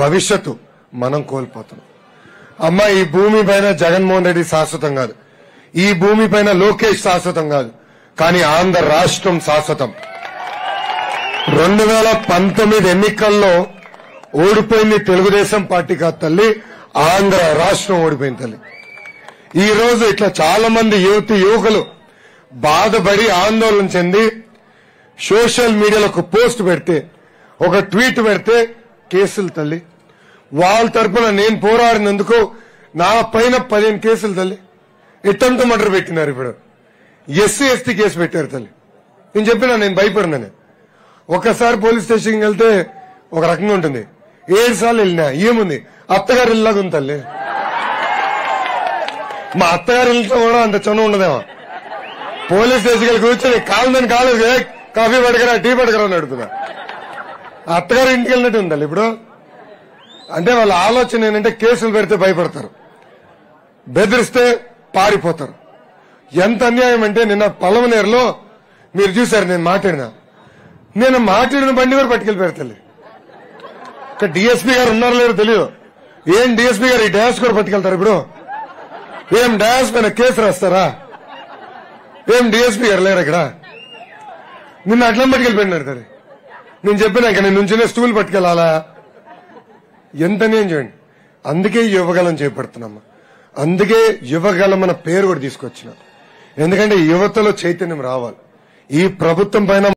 భవిష్యత్తు మనం కోల్పోతున్నాం. అమ్మ ఈ భూమిపైన జగన్మోహన్ రెడ్డి శాశ్వతం కాదు, ఈ భూమిపైన లోకేష్ శాశ్వతం కాదు, కానీ ఆంధ్ర రాష్ట్రం శాశ్వతం. 2019 ఎన్నికల్లో ఓడిపోయింది తెలుగుదేశం పార్టీ కాదు తల్లి, ఆంధ్ర రాష్ట్రం ఓడిపోయింది తల్లి. ఈ రోజు ఇట్లా చాలా మంది యువతి యువకులు బాధపడి ఆందోళన చెంది సోషల్ మీడియాలో ఒక పోస్ట్ పెడితే, ఒక ట్వీట్ పెడితే కేసులు తల్లి. వాళ్ళ తరఫున నేను పోరాడినందుకు నా పైన 15 కేసులు తల్లి. ఎట్టంత మర్డర్ పెట్టినారు, ఇప్పుడు ఎస్సీ ఎస్టీ కేసు పెట్టారు తల్లి. నేను చెప్పినా నేను భయపడినా, ఒక్కసారి పోలీస్ స్టేషన్కి వెళ్తే ఒక రకంగా ఉంటుంది, 7 సార్లు వెళ్ళినా ఏముంది, అత్తగారు ఇల్లాగా ఉంది తల్లి. మా అత్తగారు ఇల్లుతో కూడా అంత చనువు ఉండదేమో. పోలీస్ స్టేషన్కి కూర్చొని కాలేదని కాలేదు, కాఫీ పడకరా టీ పడకరా అని అడుగుతున్నా. అత్తగారు ఇంటికి వెళ్ళినట్టు ఉండాలి ఇప్పుడు. అంటే వాళ్ళ ఆలోచన ఏంటంటే కేసులు పెడితే భయపడతారు, బెదిరిస్తే పారిపోతారు. ఎంత అన్యాయం అంటే నిన్న పలవనేరులో మీరు చూశారు, నేను మాట్లాడిన బండి కూడా పట్టుకెళ్ళిపోయారు. ఇక డిఎస్పీ గారు ఉన్నారో లేదో తెలియదు, ఏం డిఎస్పీ గారు ఈ డాన్స్ కూడా పట్టుకెళ్తారు ఇప్పుడు? ఏం డాన్స్ పైన కేసు రాస్తారా? ఏం డిఎస్పీ గారు లేరు ఇక్కడ? నిన్న అట్లా పట్టుకెళ్ళిపోయినారు తల్లి. నేను చెప్పినా ఇక నేను నుంచినే స్టూల్ పట్టుకెళ్ళాలా? ఎంత నేను చూడండి. అందుకే యువగలం చేపడుతున్నామా, అందుకే యువగలం అన్న పేరు కూడా తీసుకొచ్చిన, ఎందుకంటే యువతలో చైతన్యం రావాలి. ఈ ప్రభుత్వం పైన